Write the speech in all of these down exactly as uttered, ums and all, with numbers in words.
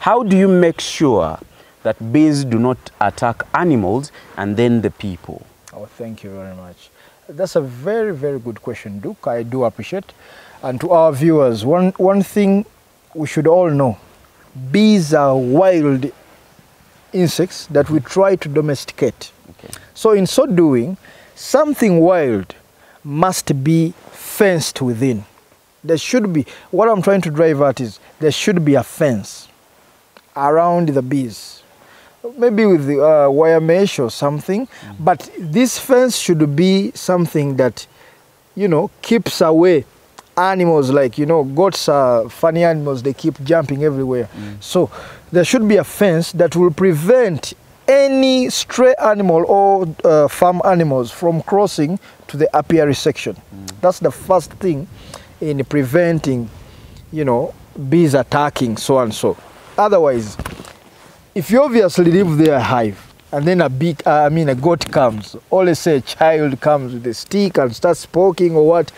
How do you make sure that bees do not attack animals and then the people? Oh, thank you very much. That's a very, very good question, Duke. I do appreciate. And to our viewers, one, one thing we should all know, bees are wild insects that we try to domesticate. Okay. So in so doing, something wild must be fenced within. There should be, what I'm trying to drive at is, there should be a fence around the bees. Maybe with the, uh, wire mesh or something, mm-hmm. but this fence should be something that, you know, keeps away animals like, you know, goats are funny animals, they keep jumping everywhere. Mm. So there should be a fence that will prevent any stray animal or uh, farm animals from crossing to the apiary section. Mm. That's the first thing in preventing, you know, bees attacking so and so. Otherwise, if you obviously leave their hive and then a big, uh, I mean a goat comes, or let's say a child comes with a stick and starts poking or what,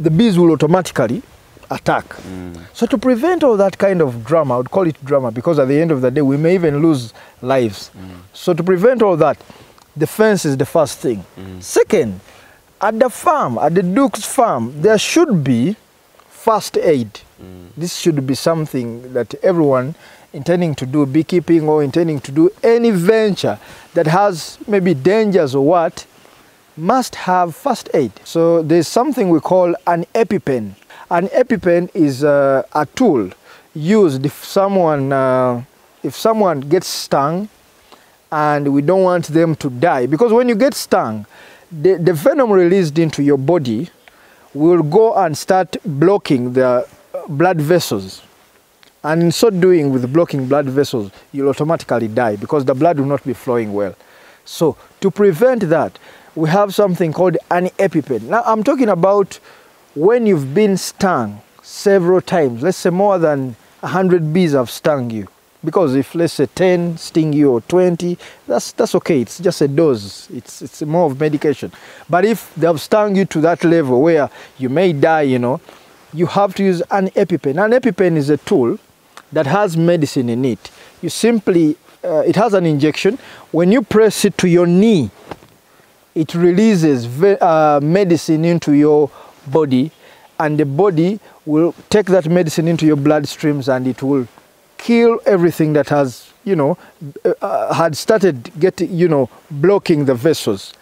the bees will automatically attack. Mm. So to prevent all that kind of drama, I would call it drama, because at the end of the day, we may even lose lives. Mm. So to prevent all that, the fence is the first thing. Mm. Second, at the farm, at the Duke's farm, there should be first aid. Mm. This should be something that everyone intending to do beekeeping or intending to do any venture that has maybe dangers or what, must have first aid. So there's something we call an EpiPen. An EpiPen is uh, a tool used if someone, uh, if someone gets stung and we don't want them to die. Because when you get stung, the, the venom released into your body will go and start blocking the blood vessels. And in so doing, with blocking blood vessels, you'll automatically die because the blood will not be flowing well. So to prevent that, we have something called an EpiPen. Now, I'm talking about when you've been stung several times. Let's say more than a hundred bees have stung you. Because if, let's say, ten sting you or twenty, that's, that's okay. It's just a dose. It's, it's more of medication. But if they've stung you to that level where you may die, you know, you have to use an EpiPen. An EpiPen is a tool that has medicine in it. You simply, uh, it has an injection. When you press it to your knee, it releases uh, medicine into your body, and the body will take that medicine into your bloodstreams, and it will kill everything that has, you know, uh, had started getting, you know, blocking the vessels,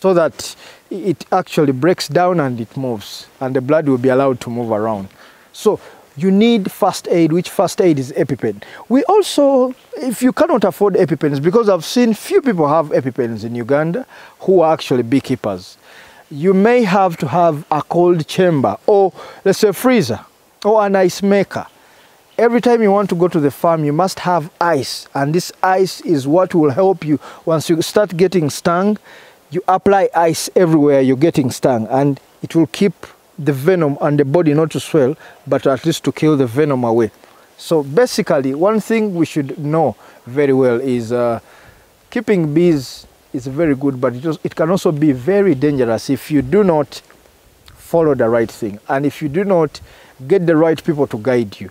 so that it actually breaks down and it moves, and the blood will be allowed to move around. So you need first aid, which first aid is EpiPen. We also, if you cannot afford EpiPens, because I've seen few people have EpiPens in Uganda who are actually beekeepers, you may have to have a cold chamber or let's say a freezer or an ice maker. Every time you want to go to the farm, you must have ice, and this ice is what will help you. Once you start getting stung, you apply ice everywhere you're getting stung, and it will keep the venom and the body not to swell, but at least to kill the venom away. So basically, one thing we should know very well is uh, keeping bees is very good, but it, just, it can also be very dangerous if you do not follow the right thing, and if you do not get the right people to guide you.